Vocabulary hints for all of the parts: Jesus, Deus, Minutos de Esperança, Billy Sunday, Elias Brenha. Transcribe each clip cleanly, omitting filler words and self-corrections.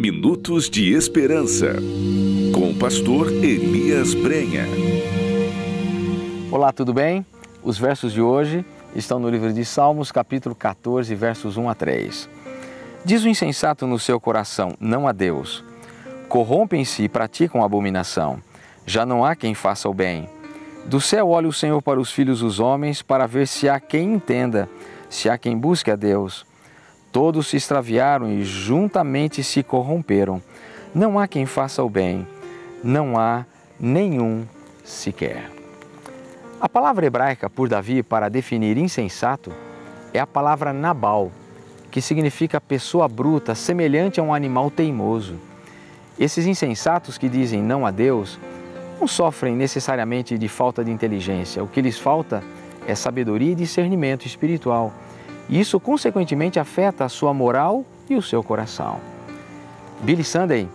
Minutos de Esperança, com o pastor Elias Brenha. Olá, tudo bem? Os versos de hoje estão no livro de Salmos, capítulo 14, versos 1 a 3. Diz o insensato no seu coração, não há Deus. Corrompem-se e praticam abominação. Já não há quem faça o bem. Do céu olha o Senhor para os filhos dos homens, para ver se há quem entenda, se há quem busque a Deus. Todos se extraviaram e juntamente se corromperam. Não há quem faça o bem, não há nenhum sequer. A palavra hebraica por Davi para definir insensato é a palavra nabal, que significa pessoa bruta, semelhante a um animal teimoso. Esses insensatos que dizem não a Deus não sofrem necessariamente de falta de inteligência. O que lhes falta é sabedoria e discernimento espiritual. Isso, consequentemente, afeta a sua moral e o seu coração. Billy Sunday,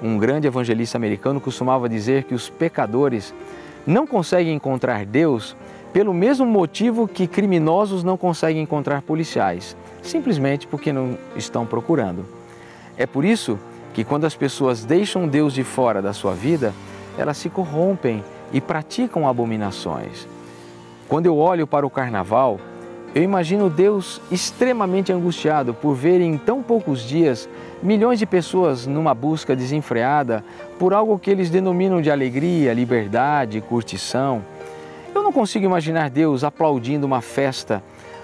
um grande evangelista americano, costumava dizer que os pecadores não conseguem encontrar Deus pelo mesmo motivo que criminosos não conseguem encontrar policiais, simplesmente porque não estão procurando. É por isso que quando as pessoas deixam Deus de fora da sua vida, elas se corrompem e praticam abominações. Quando eu olho para o carnaval, eu imagino Deus extremamente angustiado por ver em tão poucos dias milhões de pessoas numa busca desenfreada por algo que eles denominam de alegria, liberdade, curtição. Eu não consigo imaginar Deus aplaudindo uma festa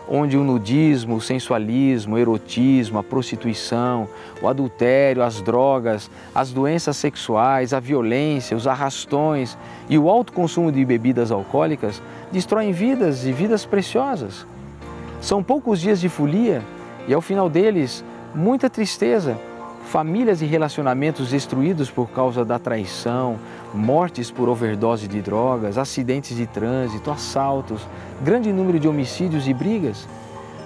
onde o nudismo, o sensualismo, o erotismo, a prostituição, o adultério, as drogas, as doenças sexuais, a violência, os arrastões e o alto consumo de bebidas alcoólicas destroem vidas e vidas preciosas. São poucos dias de folia e, ao final deles, muita tristeza, famílias e relacionamentos destruídos por causa da traição, mortes por overdose de drogas, acidentes de trânsito, assaltos, grande número de homicídios e brigas.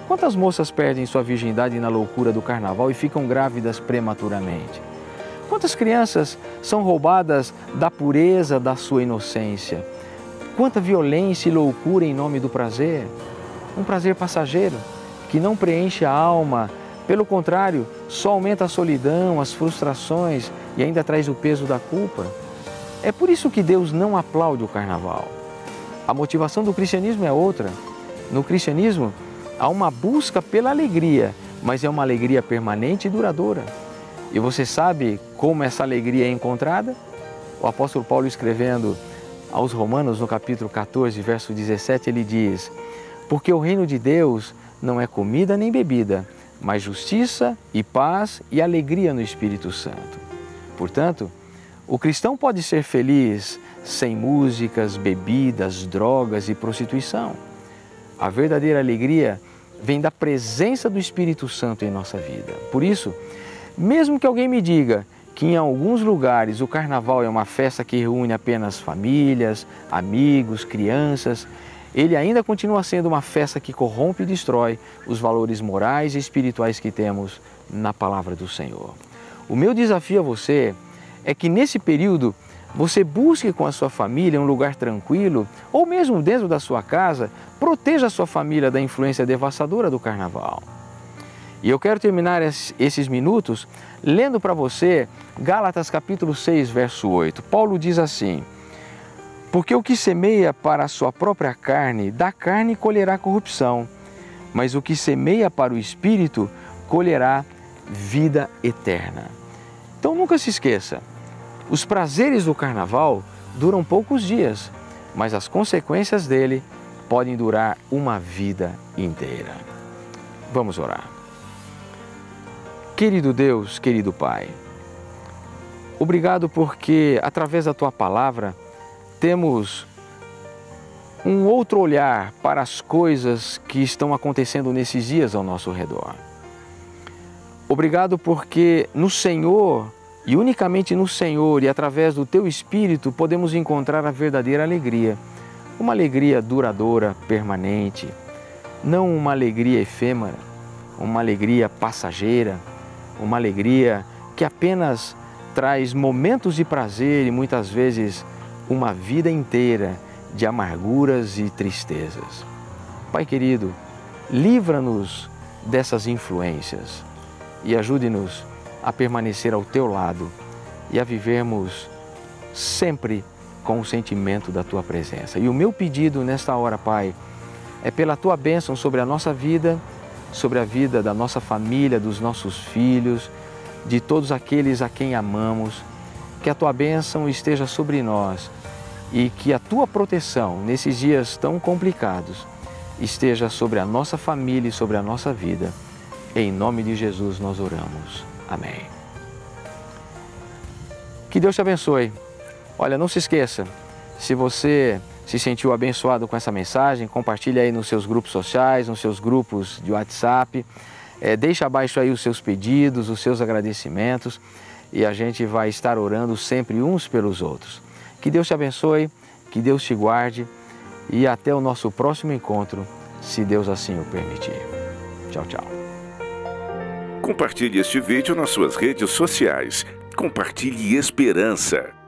Quantas moças perdem sua virgindade na loucura do carnaval e ficam grávidas prematuramente? Quantas crianças são roubadas da pureza da sua inocência? Quanta violência e loucura em nome do prazer? Um prazer passageiro, que não preenche a alma, pelo contrário, só aumenta a solidão, as frustrações e ainda traz o peso da culpa. É por isso que Deus não aplaude o carnaval. A motivação do cristianismo é outra. No cristianismo, há uma busca pela alegria, mas é uma alegria permanente e duradoura. E você sabe como essa alegria é encontrada? O apóstolo Paulo, escrevendo aos Romanos, no capítulo 14, verso 17, ele diz: porque o reino de Deus não é comida nem bebida, mas justiça e paz e alegria no Espírito Santo. Portanto, o cristão pode ser feliz sem músicas, bebidas, drogas e prostituição. A verdadeira alegria vem da presença do Espírito Santo em nossa vida. Por isso, mesmo que alguém me diga que em alguns lugares o carnaval é uma festa que reúne apenas famílias, amigos, crianças, ele ainda continua sendo uma festa que corrompe e destrói os valores morais e espirituais que temos na palavra do Senhor. O meu desafio a você é que nesse período você busque com a sua família um lugar tranquilo ou mesmo dentro da sua casa, proteja a sua família da influência devastadora do carnaval. E eu quero terminar esses minutos lendo para você Gálatas capítulo 6, verso 8. Paulo diz assim: porque o que semeia para a sua própria carne, da carne colherá corrupção, mas o que semeia para o Espírito, colherá vida eterna. Então nunca se esqueça, os prazeres do carnaval duram poucos dias, mas as consequências dele podem durar uma vida inteira. Vamos orar. Querido Deus, querido Pai, obrigado porque através da Tua Palavra, temos um outro olhar para as coisas que estão acontecendo nesses dias ao nosso redor. Obrigado porque no Senhor, e unicamente no Senhor, e através do Teu Espírito, podemos encontrar a verdadeira alegria. Uma alegria duradoura, permanente, não uma alegria efêmera, uma alegria passageira, uma alegria que apenas traz momentos de prazer e muitas vezes uma vida inteira de amarguras e tristezas. Pai querido, livra-nos dessas influências e ajude-nos a permanecer ao Teu lado e a vivermos sempre com o sentimento da Tua presença. E o meu pedido nesta hora, Pai, é pela Tua bênção sobre a nossa vida, sobre a vida da nossa família, dos nossos filhos, de todos aqueles a quem amamos, que a Tua bênção esteja sobre nós e que a Tua proteção, nesses dias tão complicados, esteja sobre a nossa família e sobre a nossa vida. Em nome de Jesus nós oramos. Amém. Que Deus te abençoe. Olha, não se esqueça, se você se sentiu abençoado com essa mensagem, compartilhe aí nos seus grupos sociais, nos seus grupos de WhatsApp, deixa abaixo aí os seus pedidos, os seus agradecimentos, e a gente vai estar orando sempre uns pelos outros. Que Deus te abençoe, que Deus te guarde e até o nosso próximo encontro, se Deus assim o permitir. Tchau, tchau. Compartilhe este vídeo nas suas redes sociais. Compartilhe esperança.